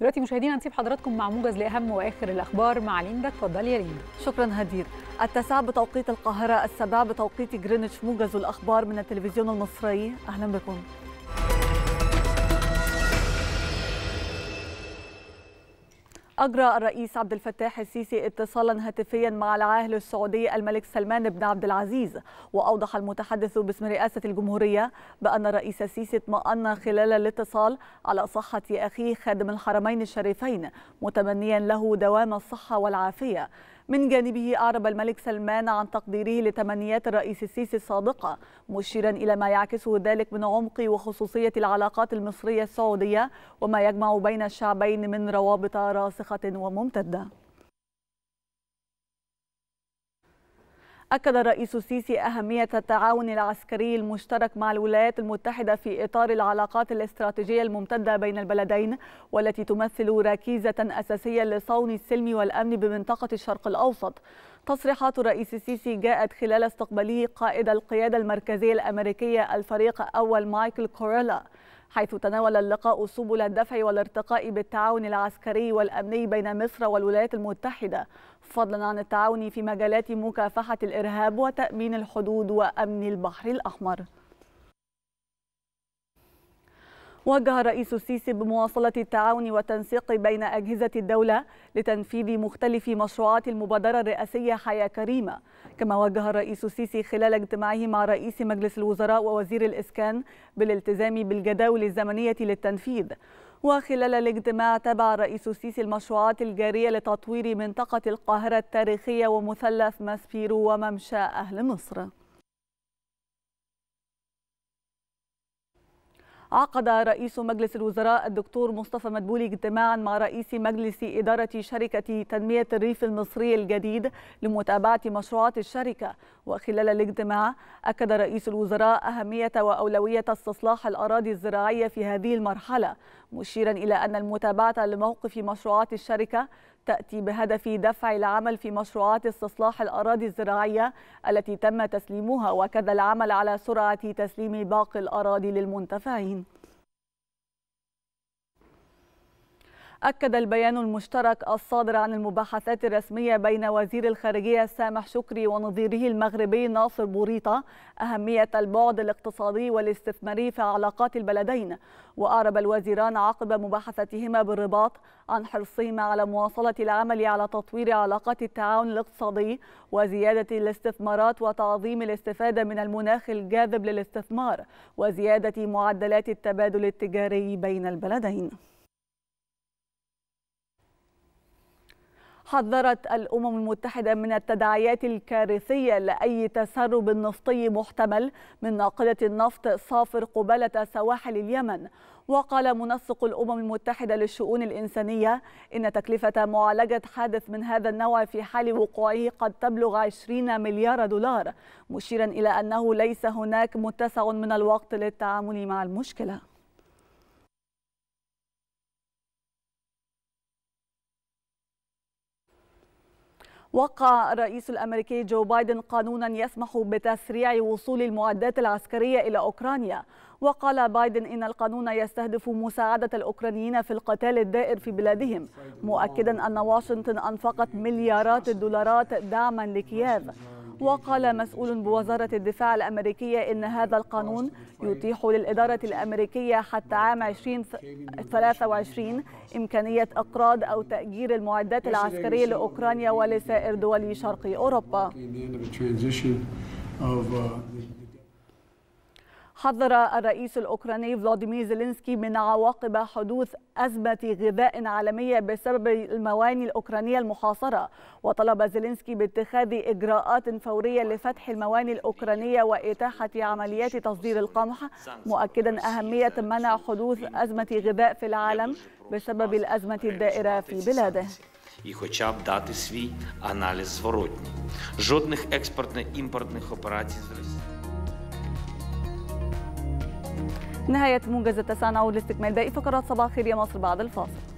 دلوقتي مشاهدينا هنسيب حضراتكم مع موجز لاهم واخر الاخبار مع ليندا. اتفضلي يا ليندا. شكرا هدير. التاسعة بتوقيت القاهرة، 7 بتوقيت جرينتش، موجز الاخبار من التلفزيون المصري. اهلا بكم. أجرى الرئيس عبد الفتاح السيسي اتصالا هاتفيا مع العاهل السعودي الملك سلمان بن عبد العزيز، وأوضح المتحدث باسم رئاسة الجمهورية بأن الرئيس السيسي اطمأن خلال الاتصال على صحة أخيه خادم الحرمين الشريفين، متمنيا له دوام الصحة والعافية. من جانبه أعرب الملك سلمان عن تقديره لتمنيات الرئيس السيسي الصادقة، مشيرا إلى ما يعكسه ذلك من عمق وخصوصية العلاقات المصرية السعودية وما يجمع بين الشعبين من روابط راسخة وممتدة. أكد الرئيس السيسي أهمية التعاون العسكري المشترك مع الولايات المتحدة في إطار العلاقات الاستراتيجية الممتدة بين البلدين، والتي تمثل ركيزة أساسية لصون السلم والأمن بمنطقة الشرق الأوسط. تصريحات الرئيس السيسي جاءت خلال استقباله قائد القيادة المركزية الأمريكية الفريق الأول مايكل كوريلا، حيث تناول اللقاء سبل الدفع والارتقاء بالتعاون العسكري والأمني بين مصر والولايات المتحدة، فضلا عن التعاون في مجالات مكافحة الإرهاب وتأمين الحدود وأمن البحر الأحمر. وجه الرئيس السيسي بمواصلة التعاون والتنسيق بين أجهزة الدولة لتنفيذ مختلف مشروعات المبادرة الرئاسية حياة كريمة. كما وجه الرئيس السيسي خلال اجتماعه مع رئيس مجلس الوزراء ووزير الإسكان بالالتزام بالجداول الزمنية للتنفيذ. وخلال الاجتماع تابع الرئيس السيسي المشروعات الجارية لتطوير منطقة القاهرة التاريخية ومثلث ماسبيرو وممشى أهل مصر. عقد رئيس مجلس الوزراء الدكتور مصطفى مدبولي اجتماعا مع رئيس مجلس إدارة شركة تنمية الريف المصري الجديد لمتابعة مشروعات الشركة، وخلال الاجتماع أكد رئيس الوزراء أهمية وأولوية استصلاح الأراضي الزراعية في هذه المرحلة، مشيرا إلى أن المتابعة لموقف مشروعات الشركة تأتي بهدف دفع العمل في مشروعات استصلاح الأراضي الزراعية التي تم تسليمها، وكذا العمل على سرعة تسليم باقي الأراضي للمنتفعين. أكد البيان المشترك الصادر عن المباحثات الرسمية بين وزير الخارجية سامح شكري ونظيره المغربي ناصر بوريطة أهمية البعد الاقتصادي والاستثماري في علاقات البلدين، وأعرب الوزيران عقب مباحثتهما بالرباط عن حرصهما على مواصلة العمل على تطوير علاقات التعاون الاقتصادي وزيادة الاستثمارات وتعظيم الاستفادة من المناخ الجاذب للاستثمار وزيادة معدلات التبادل التجاري بين البلدين. حذرت الأمم المتحدة من التداعيات الكارثية لأي تسرب نفطي محتمل من ناقلة النفط صافر قبالة سواحل اليمن. وقال منسق الأمم المتحدة للشؤون الإنسانية إن تكلفة معالجة حادث من هذا النوع في حال وقوعه قد تبلغ 20 مليار دولار، مشيرا إلى أنه ليس هناك متسع من الوقت للتعامل مع المشكلة. وقع الرئيس الأمريكي جو بايدن قانونا يسمح بتسريع وصول المعدات العسكرية إلى أوكرانيا. وقال بايدن إن القانون يستهدف مساعدة الأوكرانيين في القتال الدائر في بلادهم، مؤكدا أن واشنطن أنفقت مليارات الدولارات دعما لكييف. وقال مسؤول بوزارة الدفاع الأمريكية إن هذا القانون يتيح للإدارة الأمريكية حتى عام 2023 إمكانية إقراض أو تأجير المعدات العسكرية لأوكرانيا ولسائر دول شرق أوروبا. حذر الرئيس الأوكراني فلاديمير زيلينسكي من عواقب حدوث أزمة غذاء عالمية بسبب الموانئ الأوكرانية المحاصرة، وطلب زيلينسكي باتخاذ إجراءات فورية لفتح الموانئ الأوكرانية وإتاحة عمليات تصدير القمح، مؤكدا أهمية منع حدوث أزمة غذاء في العالم بسبب الأزمة الدائرة في بلاده. І хоча б дати свій аналіз зворотній. Жодних експортно-імпортних операцій з Росії. نهاية موجز التاسعة، نعود لاستكمال باقي فقرات صباح خير يا مصر بعد الفاصل.